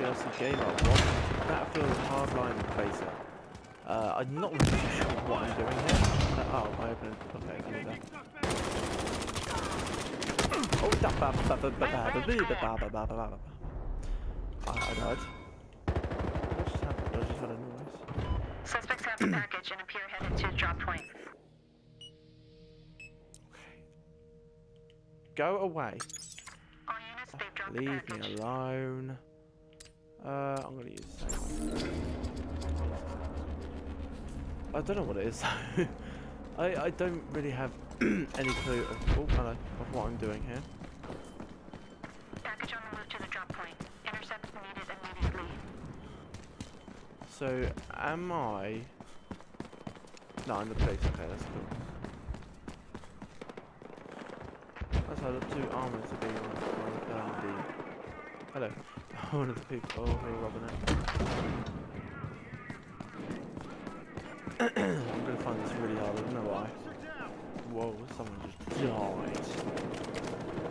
Chelsea game I want. Battlefield hardline phaser. I'm not really sure what I'm doing here. Oh, I opened it. Okay, give me that. Oh, da ba ba ba ba ba ba ba ba ba. I died. I just had a noise. Suspects have the package and appear headed to drop point. Okay. Go away. Leave me alone. I'm gonna use this. I don't know what it is. I don't really have any clue of what I'm doing here. Package on the move to the drop point. Intercept needed immediately. So am I? No, I'm the police. Okay, that's cool. That's how the two armors are being on. Hello. One of the people who are robbing it. I'm gonna find this really hard, I don't know why. Whoa, someone just died.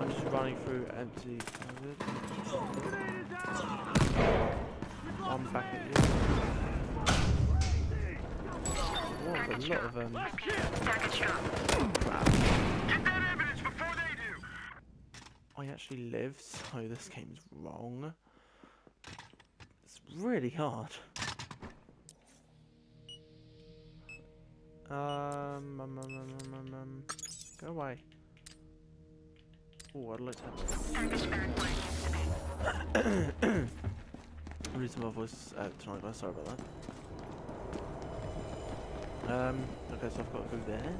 I'm just running through empty closet. I'm back at you. Whoa, there's a lot of crap. I actually live, so this game's wrong. It's really hard. Go away. Oh, I'd like to have I'm losing my voice tonight, I'm sorry about that. Okay, so I've got to go there.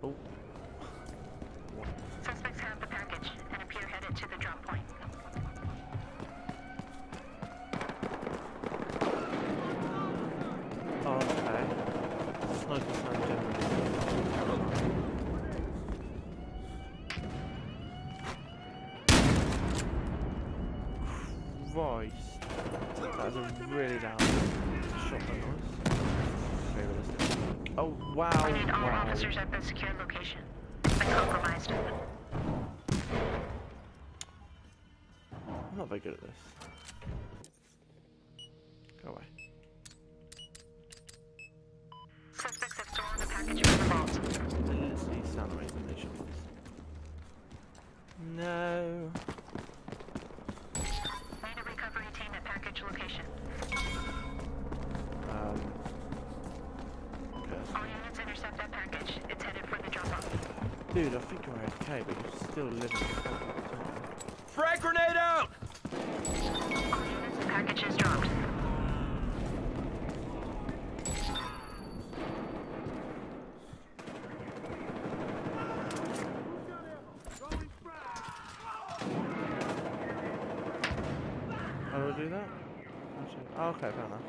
Okay. Oh. That was a really loud shotgun noise. Very realistic. Oh wow! I need all officers at the secure location. I compromised it. I'm not very good at this. Go away. Suspects have stolen the package from the vault. They literally sound amazing. They should lose. No. Dude, I think you're okay, but you're still living. Frag grenade out! All units, the package is dropped. How do I do that? Oh, okay, fair enough.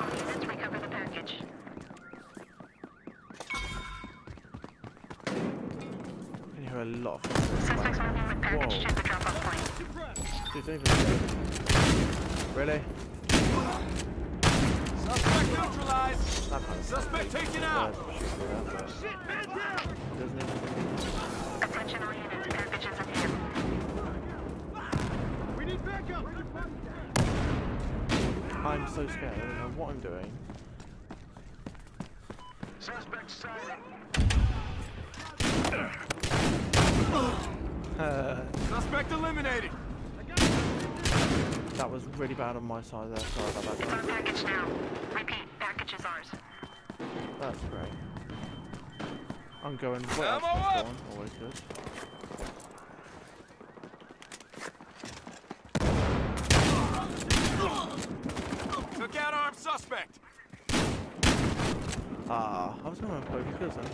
All units, recover the package. A lot of suspects moving with package to the drop-off point. Really? Suspect neutralized! Suspect taken out! Shit, man down! Attention all units, package is at hand. We need backup! I'm so scared, I don't know what I'm doing. Suspect sighted. Suspect eliminated. That was really bad on my side there. Sorry about that. It's our package now. Repeat, package is ours. That's great. I'm going. What else is going? Always good. Took out armed suspect. Ah, I was going to play because I was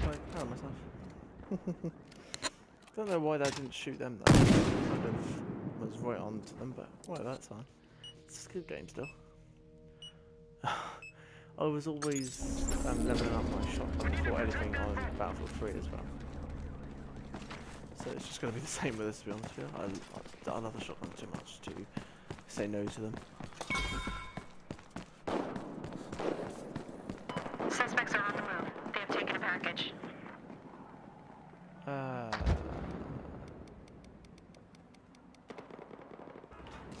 playing proud myself. I don't know why that didn't shoot them though. I kind of was right on to them, but right, that's fine. It's a good game still. I was always leveling up my shotgun before anything on Battlefield 3 as well. So it's just going to be the same with this, to be honest with you. I love the shotgun too much to say no to them. Suspects are on the move. They have taken a package.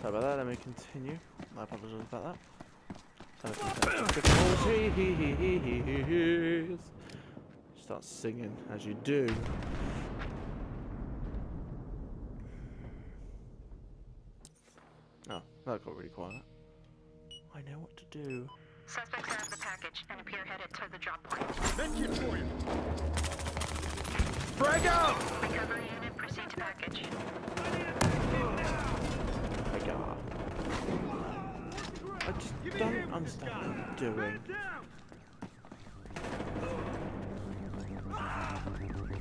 Sorry about that, let me continue. My apologies about that. Start singing as you do. Oh, that got really quiet. I know what to do. Suspects out of the package and appear headed to the drop point. Mention for you! Frag out! Recovery unit, proceed to package. I just don't understand what I'm doing.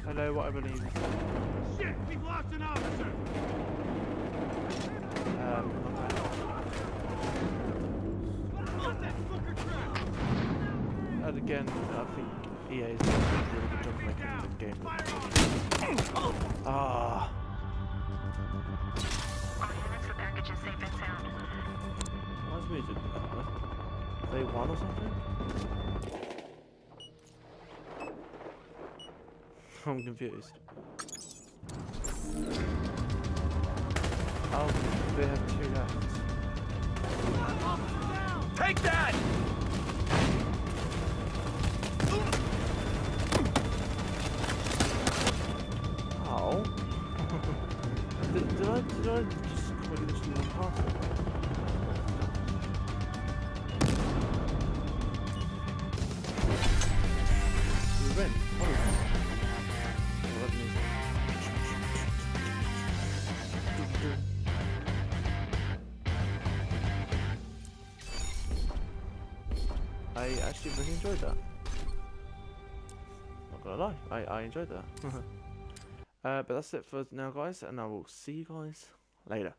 I know what I believe. Shit, we've lost an officer! Okay. And again, I think EA is doing a really good job making the game. Ah! Reminds me of They won or something? I'm confused. Oh, they have two left. Take that! Oh. did I just quickly just move past it? I actually really enjoyed that. Not gonna lie, I enjoyed that. But that's it for now, guys, and I will see you guys later.